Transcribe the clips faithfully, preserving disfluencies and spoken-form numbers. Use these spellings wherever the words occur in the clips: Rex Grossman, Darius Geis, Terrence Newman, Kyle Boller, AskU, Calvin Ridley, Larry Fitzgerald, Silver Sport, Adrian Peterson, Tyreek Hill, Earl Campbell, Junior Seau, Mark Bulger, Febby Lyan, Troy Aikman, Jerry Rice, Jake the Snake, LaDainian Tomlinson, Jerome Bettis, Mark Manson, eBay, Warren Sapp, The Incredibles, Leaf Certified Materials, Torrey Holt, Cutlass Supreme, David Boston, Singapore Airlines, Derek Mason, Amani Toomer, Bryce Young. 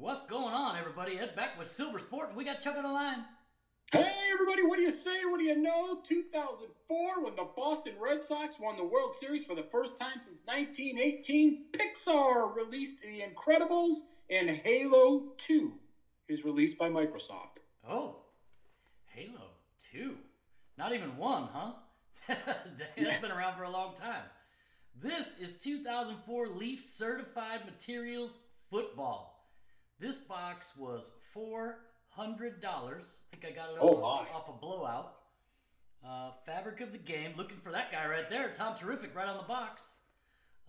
What's going on, everybody? Ed back with Silver Sport, and we got Chuck on the line. Hey, everybody, what do you say? What do you know? two thousand four, when the Boston Red Sox won the World Series for the first time since nineteen eighteen, Pixar released The Incredibles, and Halo two is released by Microsoft. Oh, Halo two. Not even one, huh? That's been around for a long time. This is two thousand four Leaf Certified Materials Football. This box was four hundred dollars. I think I got it oh, off, off a blowout. Uh, fabric of the game. Looking for that guy right there. Tom Terrific right on the box.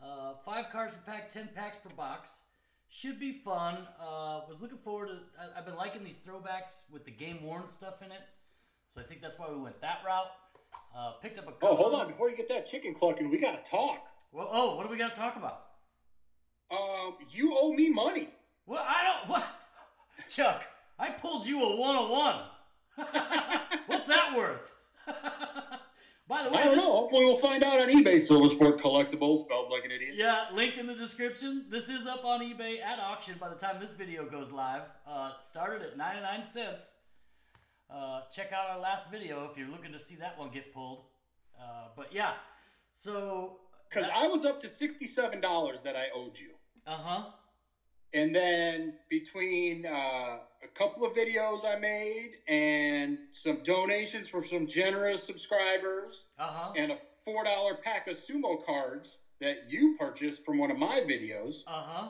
Uh, five cards per pack, ten packs per box. Should be fun. Uh, was looking forward to... I, I've been liking these throwbacks with the game-worn stuff in it. So I think that's why we went that route. Uh, picked up a couple... Oh, hold on. Before you get that chicken clucking, we got to talk. Well, oh, what do we got to talk about? Um, you owe me money. Well, I don't... What? Chuck, I pulled you a one oh one. What's that worth? By the way, I don't this, know. Hopefully we'll find out on eBay. Silver Sport Collectibles, spelled like an idiot. Yeah, link in the description. This is up on eBay at auction by the time this video goes live. Uh, started at ninety-nine cents. Uh, check out our last video if you're looking to see that one get pulled. Uh, but yeah, so... Because I was up to sixty-seven dollars that I owed you. Uh-huh. And then between uh, a couple of videos I made and some donations from some generous subscribers uh-huh. and a four dollar pack of sumo cards that you purchased from one of my videos, uh-huh.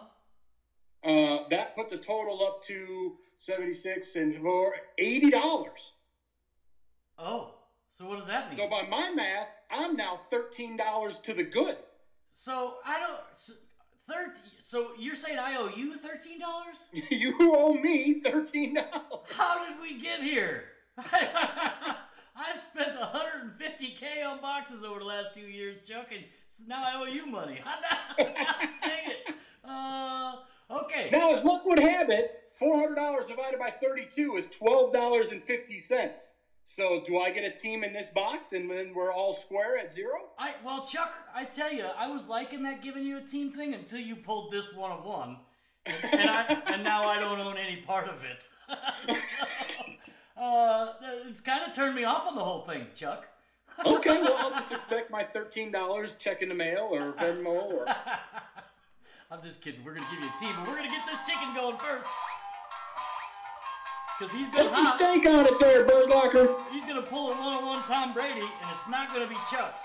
uh, that put the total up to seventy-six dollars and more, eighty dollars. Oh, so what does that mean? So by my math, I'm now thirteen dollars to the good. So I don't... So thirty So you're saying I owe you thirteen dollars? You owe me thirteen dollars. How did we get here? I spent one hundred and fifty k on boxes over the last two years, Chuck, and now I owe you money. Dang it! Uh, okay. Now, as luck would have it, four hundred dollars divided by thirty-two is twelve dollars and fifty cents. So do I get a team in this box and then we're all square at zero? I Well, Chuck, I tell you, I was liking that giving you a team thing until you pulled this one oh one. And, and, I, and now I don't own any part of it. So, uh, it's kind of turned me off on the whole thing, Chuck. Okay, well, I'll just expect my thirteen dollars check in the mail or Venmo. Or... I'm just kidding. We're going to give you a team, but we're going to get this chicken going first. Because he's going to stake on it there, Birdlocker. He's going to pull a one oh one Tom Brady, and it's not going to be Chuck's.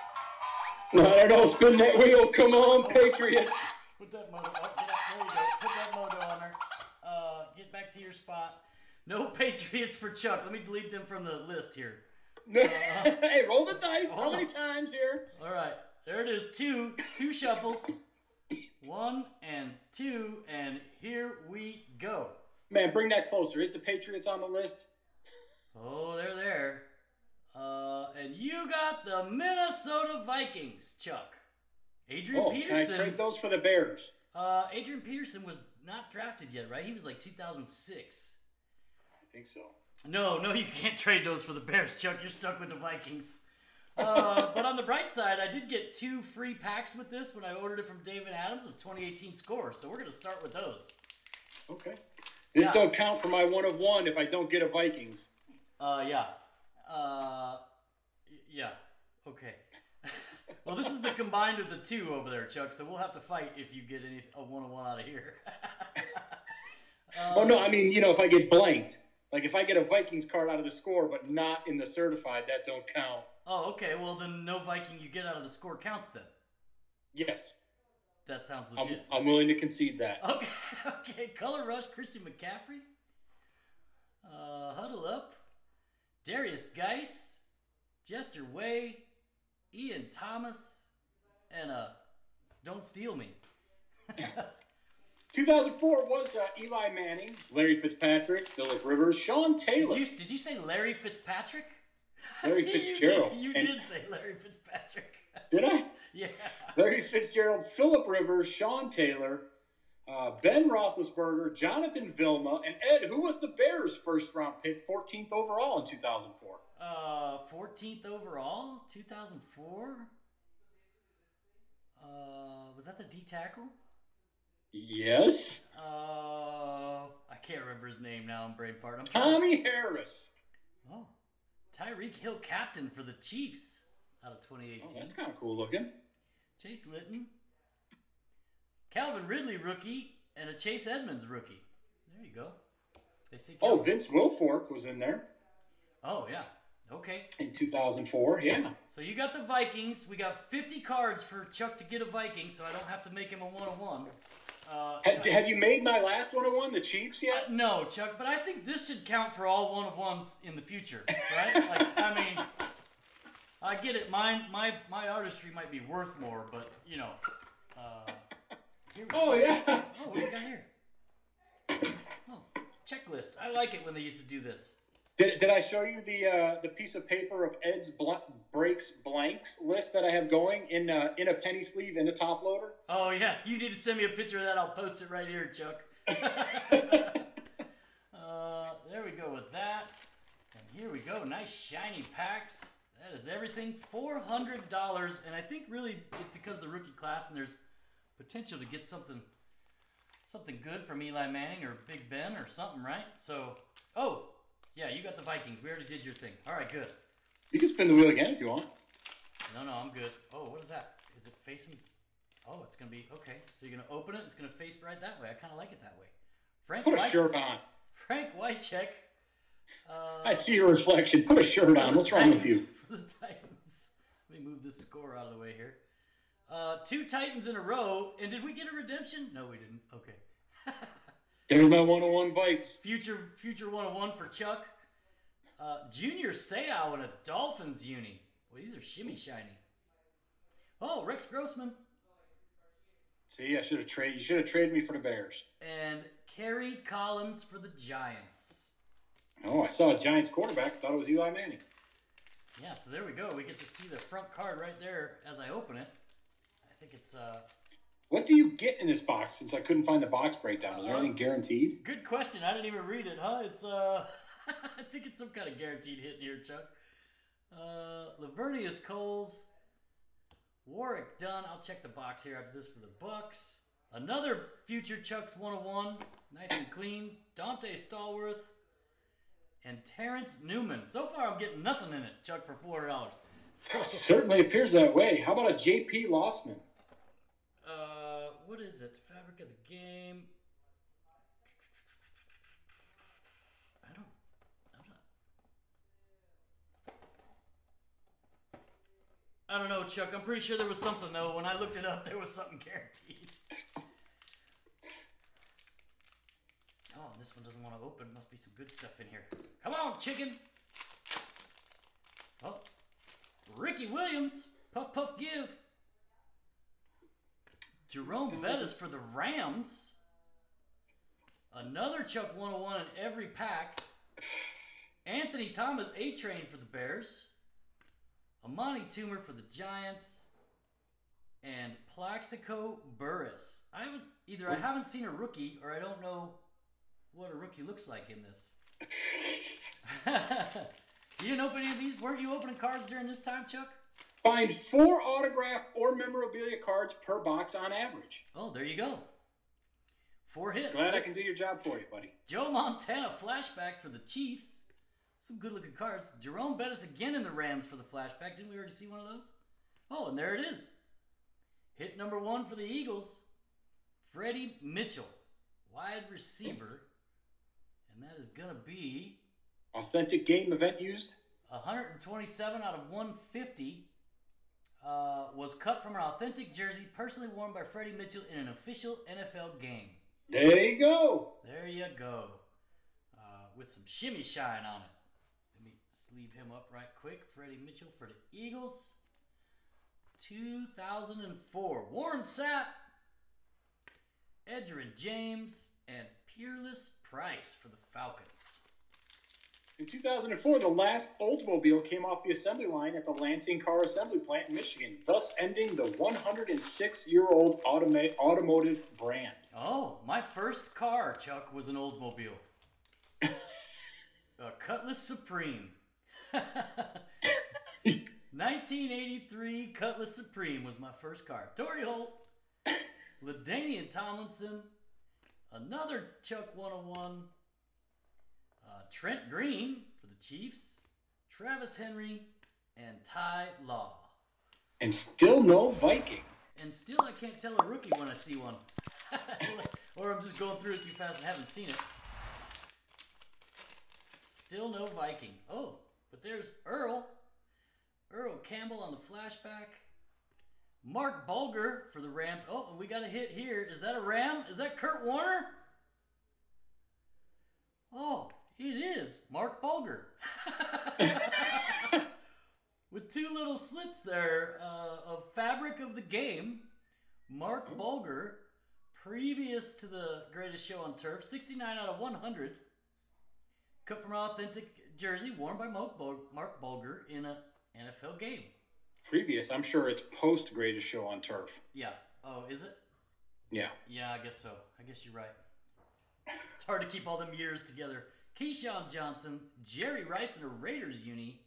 No, I don't know. Spin that wheel. Come on, Patriots. Put that motor up. Get up. There you go. Put that motor on her. Uh, get back to your spot. No Patriots for Chuck. Let me delete them from the list here. Uh, hey, roll the dice. How many times here? All right. There it is. Two. Two shuffles. One and two, and here we go. Man, bring that closer. Is the Patriots on the list? Oh, they're there. Uh, and you got the Minnesota Vikings, Chuck. Adrian oh, Peterson. Can I trade those for the Bears? Uh, Adrian Peterson was not drafted yet, right? He was like two thousand six. I think so. No, no, you can't trade those for the Bears, Chuck. You're stuck with the Vikings. Uh, but on the bright side, I did get two free packs with this when I ordered it from David Adams of twenty eighteen Score. So we're going to start with those. Okay. This yeah. don't count for my one of one if I don't get a Vikings. Uh, yeah. Uh, yeah. Okay. Well, this is the combined of the two over there, Chuck, so we'll have to fight if you get any a one of one out of here. um, oh, no, I mean, you know, if I get blanked. Like, if I get a Vikings card out of the Score but not in the certified, that don't count. Oh, okay. Well, then no Viking you get out of the Score counts then. Yes. That sounds legit. I'm, I'm willing to concede that. Okay, okay. Color Rush, Christian McCaffrey. Uh, huddle Up. Darius Geis. Jester Way. Ian Thomas. And uh, Don't Steal Me. two thousand four was uh, Eli Manning, Larry Fitzpatrick, Philip Rivers, Sean Taylor. Did you, did you say Larry Fitzpatrick? Larry Fitzgerald. you did, you did say Larry Fitzpatrick. Did I? Yeah. Larry Fitzgerald, Philip Rivers, Sean Taylor, uh, Ben Roethlisberger, Jonathan Vilma, and Ed, who was the Bears' first-round pick, fourteenth overall in two thousand four? Uh, fourteenth overall? two thousand four? Uh, was that the D tackle? Yes. Uh, I remember his name now in brain fart. I'm Tommy to... Harris. Oh, Tyreek Hill, captain for the Chiefs out of twenty eighteen. Oh, that's kind of cool looking. Chase Litton, Calvin Ridley rookie, and a Chase Edmonds rookie. There you go. They say Calvin. Oh, Vince Wilfork was in there. Oh yeah. Okay. In two thousand four, yeah. So you got the Vikings. We got fifty cards for Chuck to get a Viking, so I don't have to make him a one oh one. Uh, have, have you made my last one oh one, the Chiefs, yet? Uh, no, Chuck, but I think this should count for all one oh ones in the future, right? Like, I mean, I get it. Mine, my, my artistry might be worth more, but, you know. Uh, here we oh, go. yeah. Oh, what do we got here? Oh, checklist. I like it when they used to do this. Did, did I show you the uh, the piece of paper of Ed's bl breaks blanks list that I have going in uh, in a penny sleeve in the top loader? Oh yeah, you need to send me a picture of that. I'll post it right here, Chuck. uh, there we go with that, and here we go. Nice shiny packs. That is everything. Four hundred dollars, and I think really it's because of the rookie class, and there's potential to get something something good from Eli Manning or Big Ben or something, right? So oh. Yeah, you got the Vikings. We already did your thing. All right, good. You can spin the wheel again if you want. No, no, I'm good. Oh, what is that? Is it facing? Oh, it's going to be, okay. So you're going to open it. It's going to face right that way. I kind of like it that way. Frank Put Weichek. a shirt on. Frank Weichek. Uh, I see your reflection. Put a shirt on. What's wrong with you? For the Titans. Let me move this score out of the way here. Uh, two Titans in a row. And did we get a redemption? No, we didn't. Okay. There's my one oh one Vikes. Future future one oh one for Chuck. Uh, Junior Seau in a Dolphins uni. Well, these are shimmy shiny. Oh, Rex Grossman. See, I should have traded. You should have traded me for the Bears. And Kerry Collins for the Giants. Oh, I saw a Giants quarterback. Thought it was Eli Manning. Yeah, so there we go. We get to see the front card right there as I open it. I think it's... Uh, What do you get in this box? Since I couldn't find the box breakdown, is there anything guaranteed? Good question. I didn't even read it, huh? It's uh, I think it's some kind of guaranteed hit here, Chuck. Uh, Lavernius Coles, Warwick Dunn. I'll check the box here after this for the Bucks. Another future Chuck's one oh one, nice and clean. Dante Stallworth and Terrence Newman. So far, I'm getting nothing in it, Chuck, for four hundred dollars. So. Certainly appears that way. How about a J P Lossman? Uh, what is it? Fabric of the game. I don't. I'm not. I don't know, Chuck. I'm pretty sure there was something though. When I looked it up, there was something guaranteed. Oh, this one doesn't want to open. Must be some good stuff in here. Come on, chicken. Oh, Ricky Williams. Puff, puff, give. Jerome Bettis for the Rams. Another Chuck one oh one in every pack. Anthony Thomas A-Train for the Bears. Amani Toomer for the Giants. And Plaxico Burris. I haven't either I haven't seen a rookie or I don't know what a rookie looks like in this. You didn't open any of these? Weren't you opening cards during this time, Chuck? Find four autograph or memorabilia cards per box on average. Oh, there you go. Four hits. Glad there. I can do your job for you, buddy. Joe Montana flashback for the Chiefs. Some good-looking cards. Jerome Bettis again in the Rams for the flashback. Didn't we already see one of those? Oh, and there it is. Hit number one for the Eagles. Freddie Mitchell, wide receiver. And that is going to be... Authentic game event used. one hundred twenty-seven out of one fifty. Uh, was cut from an authentic jersey personally worn by Freddie Mitchell in an official N F L game. There you go. There you go. Uh, with some shimmy shine on it. Let me sleeve him up right quick. Freddie Mitchell for the Eagles. two thousand four. Warren Sapp, Edgerrin James, and Peerless Price for the Falcons. In two thousand four, the last Oldsmobile came off the assembly line at the Lansing Car Assembly Plant in Michigan, thus ending the one hundred six-year-old automotive brand. Oh, my first car, Chuck, was an Oldsmobile. A Cutlass Supreme. nineteen eighty-three Cutlass Supreme was my first car. Torrey Holt, LaDainian Tomlinson, another Chuck one oh one, Uh, Trent Green for the Chiefs, Travis Henry, and Ty Law. And still no Viking. And still I can't tell a rookie when I see one. Or I'm just going through it too fast and haven't seen it. Still no Viking. Oh, but there's Earl. Earl Campbell on the flashback. Mark Bulger for the Rams. Oh, and we got a hit here. Is that a Ram? Is that Kurt Warner? Oh, it is. Mark Bulger. With two little slits there uh, of fabric of the game. Mark Bulger, previous to the Greatest Show on Turf, sixty-nine out of one hundred. Cut from an authentic jersey worn by Mark Bulger in an N F L game. Previous, I'm sure it's post Greatest Show on Turf. Yeah. Oh, is it? Yeah. Yeah, I guess so. I guess you're right. It's hard to keep all them years together. Keyshawn Johnson, Jerry Rice in a Raiders uni,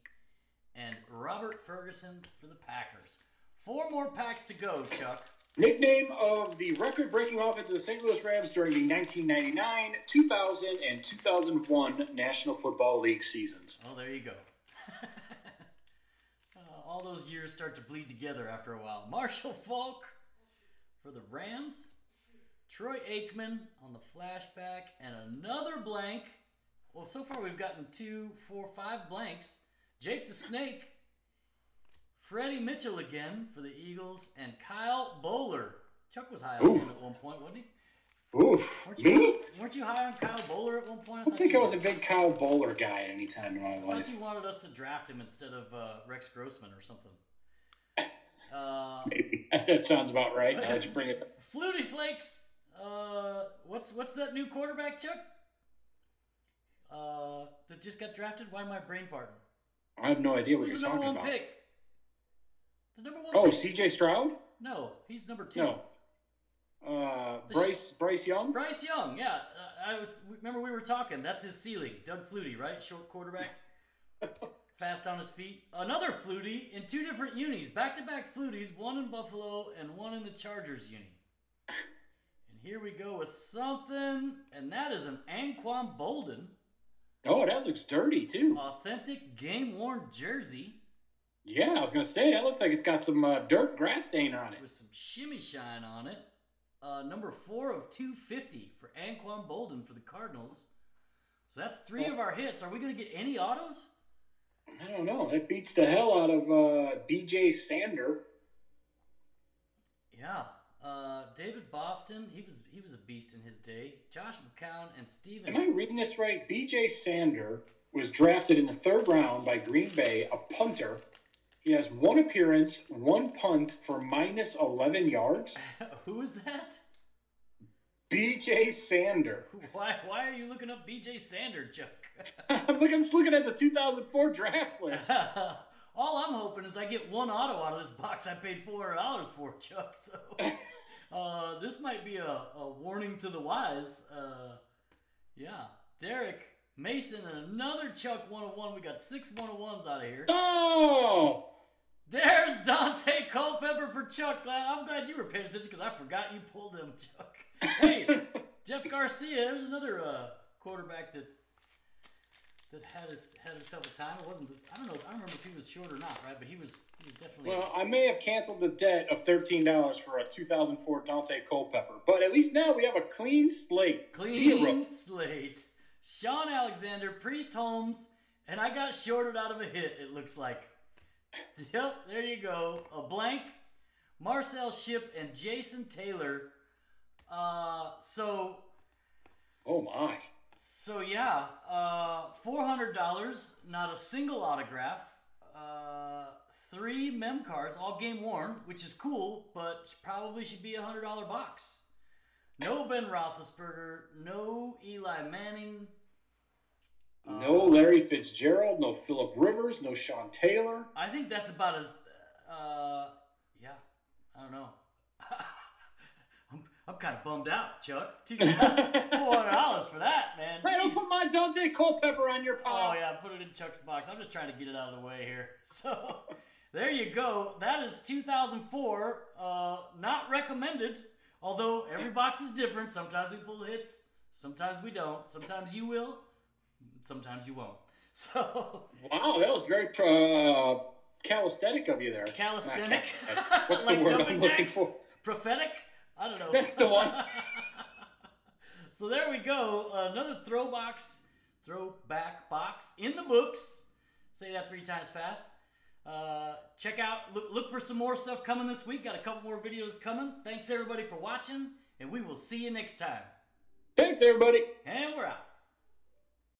and Robert Ferguson for the Packers. Four more packs to go, Chuck. Nickname of the record-breaking offense of the Saint Louis Rams during the nineteen ninety-nine, two thousand, and two thousand one National Football League seasons. Oh, there you go. uh, all those years start to bleed together after a while. Marshall Faulk for the Rams. Troy Aikman on the flashback, and another blank. Well, so far we've gotten two, four, five blanks. Jake the Snake, Freddie Mitchell again for the Eagles, and Kyle Boller. Chuck was high on Ooh. him at one point, wasn't he? Ooh, weren't you, me? Weren't you high on Kyle Boller at one point? I, I think I was a big Kyle Boller guy any time in my life. I thought you wanted us to draft him instead of uh, Rex Grossman or something. Uh, Maybe. That sounds about right. How'd you bring it up? Flutie Flakes. Uh, what's what's that new quarterback, Chuck? Uh, that just got drafted? Why am I brain farting? I have no idea what Who's you're talking about. Who's the number one pick? The number one Oh, C J Stroud? No, he's number two. No. Uh, Bryce, Bryce Young? Bryce Young, yeah. I was remember we were talking. That's his ceiling. Doug Flutie, right? Short quarterback. Fast on his feet. Another Flutie in two different unis. Back-to-back Fluties, one in Buffalo and one in the Chargers uni. Here we go with something, and that is an Anquan Bolden. Oh, that looks dirty, too. Authentic game-worn jersey. Yeah, I was going to say, that looks like it's got some uh, dirt grass stain on it. With some shimmy shine on it. Uh, number four of two fifty for Anquan Bolden for the Cardinals. So that's three oh. of our hits. Are we going to get any autos? I don't know. That beats the hell out of uh, B J Sander. Yeah. Uh, David Boston, he was he was a beast in his day. Josh McCown and Steven. Am I reading this right? B J Sander was drafted in the third round by Green Bay, a punter. He has one appearance, one punt for minus eleven yards. Who is that? B J Sander. Why why are you looking up B J Sander, Chuck? I'm looking, I'm looking at the two thousand four draft list. All I'm hoping is I get one auto out of this box I paid four hundred dollars for, Chuck. So uh, this might be a, a warning to the wise. Uh, yeah. Derek Mason and another Chuck one oh one. We got six one oh ones out of here. Oh! There's Dante Culpepper for Chuck. I'm glad you were paying attention because I forgot you pulled him, Chuck. Hey, Jeff Garcia. There's another uh, quarterback that... That had his had himself a time. It wasn't. I don't know. I don't remember if he was short or not, right? But he was. He was definitely. Well, I may have canceled the debt of thirteen dollars for a two thousand four Dante Culpepper, but at least now we have a clean slate. Clean Zero. slate. Sean Alexander, Priest Holmes, and I got shorted out of a hit. It looks like. Yep, there you go. A blank. Marcel Shipp and Jason Taylor. Uh, so. Oh my. So, yeah, uh, four hundred dollars, not a single autograph, uh, three mem cards, all game worn, which is cool, but probably should be a one hundred dollar box. No Ben Roethlisberger, no Eli Manning. Uh, no Larry Fitzgerald, no Philip Rivers, no Sean Taylor. I think that's about as, uh, yeah, I don't know. I'm, I'm kind of bummed out, Chuck. four hundred dollars for that, man. Hey, don't put my Dante Culpepper on your pile. Oh, yeah, put it in Chuck's box. I'm just trying to get it out of the way here. So, there you go. That is two thousand four. Uh, not recommended, although every box is different. Sometimes we pull hits. Sometimes we don't. Sometimes you will. sometimes you won't. So wow, that was very pro, uh, calisthenic of you there. Calisthenic? What's the like word I'm looking for? Prophetic? I don't know. That's the one. So there we go. Another throw box, throwback box in the books. Say that three times fast. Uh, check out, look, look for some more stuff coming this week. Got a couple more videos coming. Thanks everybody for watching, and we will see you next time. Thanks everybody. And we're out.